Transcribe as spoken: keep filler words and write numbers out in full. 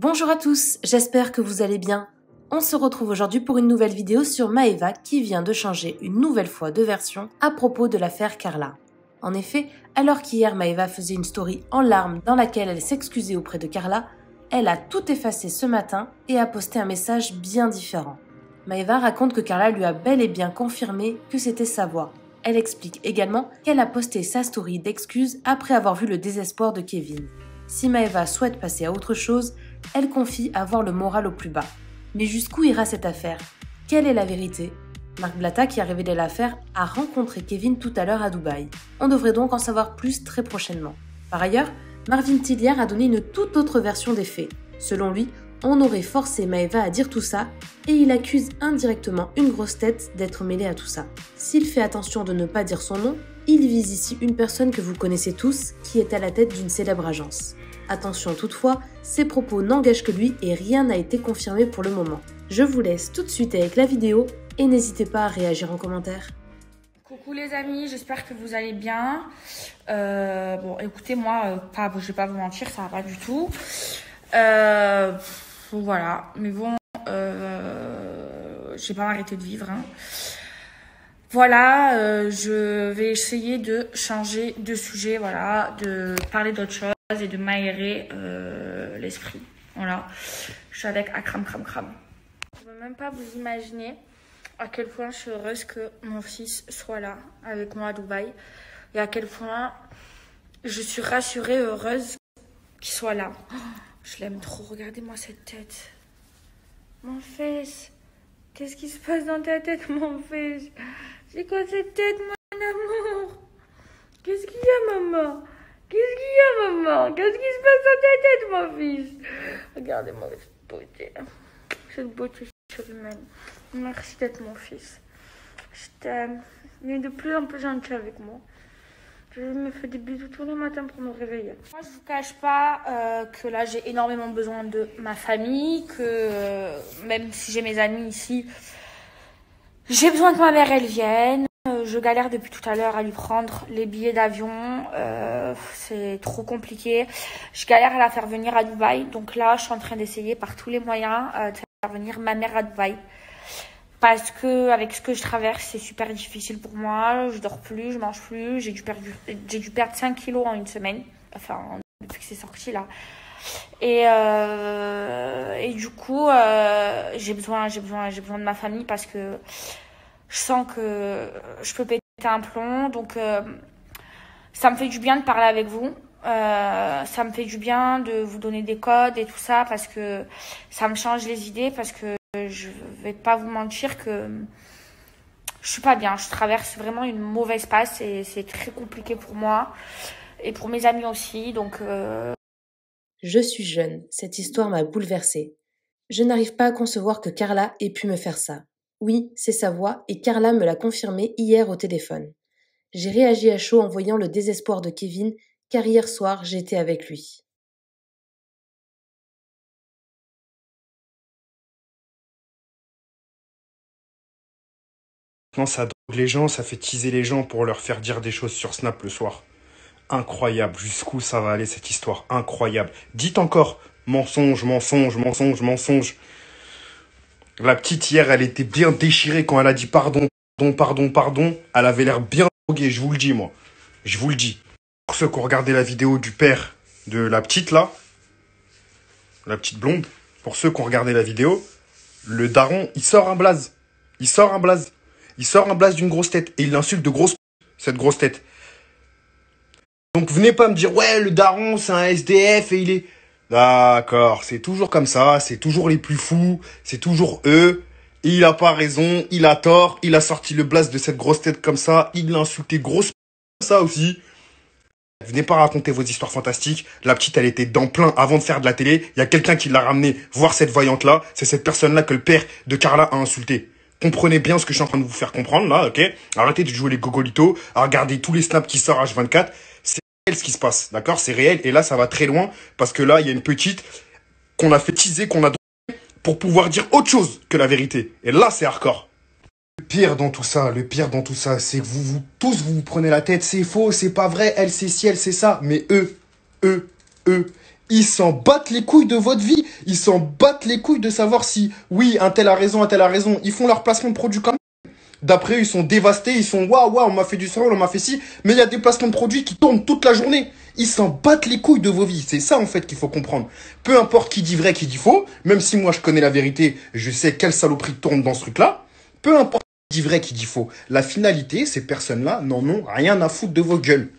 Bonjour à tous, j'espère que vous allez bien. On se retrouve aujourd'hui pour une nouvelle vidéo sur Maeva qui vient de changer une nouvelle fois de version à propos de l'affaire Carla. En effet, alors qu'hier Maeva faisait une story en larmes dans laquelle elle s'excusait auprès de Carla, elle a tout effacé ce matin et a posté un message bien différent. Maeva raconte que Carla lui a bel et bien confirmé que c'était sa voix. Elle explique également qu'elle a posté sa story d'excuses après avoir vu le désespoir de Kévin. Si Maeva souhaite passer à autre chose, elle confie avoir le moral au plus bas. Mais jusqu'où ira cette affaire? Quelle est la vérité? Marc Blatta, qui a révélé l'affaire, a rencontré Kévin tout à l'heure à Dubaï. On devrait donc en savoir plus très prochainement. Par ailleurs, Marvin Tilliard a donné une toute autre version des faits. Selon lui, on aurait forcé Maeva à dire tout ça et il accuse indirectement une grosse tête d'être mêlée à tout ça. S'il fait attention de ne pas dire son nom, il vise ici une personne que vous connaissez tous qui est à la tête d'une célèbre agence. Attention toutefois, ses propos n'engagent que lui et rien n'a été confirmé pour le moment. Je vous laisse tout de suite avec la vidéo et n'hésitez pas à réagir en commentaire. Coucou les amis, j'espère que vous allez bien. Euh, bon écoutez, moi, euh, pas, je vais pas vous mentir, ça va pas du tout. Euh... Voilà, mais bon, euh, j'ai pas arrêté de vivre. Hein. Voilà, euh, je vais essayer de changer de sujet, voilà, de parler d'autre chose et de m'aérer euh, l'esprit. Voilà, je suis avec Akram, Akram, Akram. Je ne peux même pas vous imaginer à quel point je suis heureuse que mon fils soit là avec moi à Dubaï et à quel point je suis rassurée, heureuse qu'il soit là. Je l'aime trop, regardez-moi cette tête. Mon fils, qu'est-ce qui se passe dans ta tête, mon fils? C'est quoi cette tête, mon amour? Qu'est-ce qu'il y a, maman? Qu'est-ce qu'il y a, maman? Qu'est-ce qui se passe dans ta tête, mon fils? Regardez-moi cette beauté. Cette beauté surhumaine. Merci d'être mon fils. Je t'aime. Il est de plus en plus gentil avec moi. Je me fais des bisous tous les matins pour me réveiller. Moi, je vous cache pas euh, que là, j'ai énormément besoin de ma famille, que euh, même si j'ai mes amis ici, j'ai besoin que ma mère, elle vienne. Euh, je galère depuis tout à l'heure à lui prendre les billets d'avion. Euh, c'est trop compliqué. Je galère à la faire venir à Dubaï. Donc là, je suis en train d'essayer par tous les moyens euh, de faire venir ma mère à Dubaï. Parce que avec ce que je traverse, c'est super difficile pour moi. Je dors plus, je mange plus. J'ai dû perdre, j'ai dû perdre cinq kilos en une semaine. Enfin, depuis que c'est sorti là. Et, euh, et du coup, euh, j'ai besoin, j'ai besoin, j'ai besoin de ma famille parce que je sens que je peux péter un plomb. Donc, euh, ça me fait du bien de parler avec vous. Euh, ça me fait du bien de vous donner des codes et tout ça parce que ça me change les idées parce que. Je vais pas vous mentir que je suis pas bien. Je traverse vraiment une mauvaise passe et c'est très compliqué pour moi et pour mes amis aussi. Donc, euh... Je suis jeune, cette histoire m'a bouleversée. Je n'arrive pas à concevoir que Carla ait pu me faire ça. Oui, c'est sa voix et Carla me l'a confirmé hier au téléphone. J'ai réagi à chaud en voyant le désespoir de Kévin car hier soir j'étais avec lui. Ça drogue les gens, ça fait teaser les gens pour leur faire dire des choses sur Snap le soir. Incroyable, jusqu'où ça va aller cette histoire, incroyable. Dites encore, mensonge, mensonge, mensonge, mensonge. La petite hier, elle était bien déchirée quand elle a dit pardon, pardon, pardon, pardon. Elle avait l'air bien droguée, je vous le dis moi. Je vous le dis. Pour ceux qui ont regardé la vidéo du père de la petite là, la petite blonde, pour ceux qui ont regardé la vidéo, le daron, il sort un blaze. Il sort un blaze. Il sort un blast d'une grosse tête et il l'insulte de grosse cette grosse tête. Donc venez pas me dire, ouais, le daron, c'est un S D F et il est... D'accord, c'est toujours comme ça, c'est toujours les plus fous, c'est toujours eux. Et il a pas raison, il a tort, il a sorti le blast de cette grosse tête comme ça, il l'a insulté grosse comme ça aussi. Venez pas raconter vos histoires fantastiques. La petite, elle était dans plein avant de faire de la télé. Il y a quelqu'un qui l'a ramené voir cette voyante-là. C'est cette personne-là que le père de Carla a insulté. Comprenez bien ce que je suis en train de vous faire comprendre, là, ok? Arrêtez de jouer les gogolitos, à regarder tous les snaps qui sortent H vingt-quatre. C'est réel ce qui se passe, d'accord? C'est réel, et là, ça va très loin, parce que là, il y a une petite qu'on a fait teaser, qu'on a droguée, pour pouvoir dire autre chose que la vérité. Et là, c'est hardcore. Le pire dans tout ça, le pire dans tout ça, c'est que vous, vous, tous, vous vous prenez la tête, c'est faux, c'est pas vrai, elle, c'est ci, elle, c'est ça. Mais eux, eux, eux, Ils s'en battent les couilles de votre vie. Ils s'en battent les couilles de savoir si, oui, un tel a raison, un tel a raison. Ils font leur placement de produit comme d'après eux, ils sont dévastés. Ils sont, waouh, waouh, on m'a fait du sol, on m'a fait ci. Mais il y a des placements de produits qui tournent toute la journée. Ils s'en battent les couilles de vos vies. C'est ça, en fait, qu'il faut comprendre. Peu importe qui dit vrai, qui dit faux. Même si moi, je connais la vérité, je sais quelle saloperie tourne dans ce truc-là. Peu importe qui dit vrai, qui dit faux. La finalité, ces personnes-là n'en ont rien à foutre de vos gueules.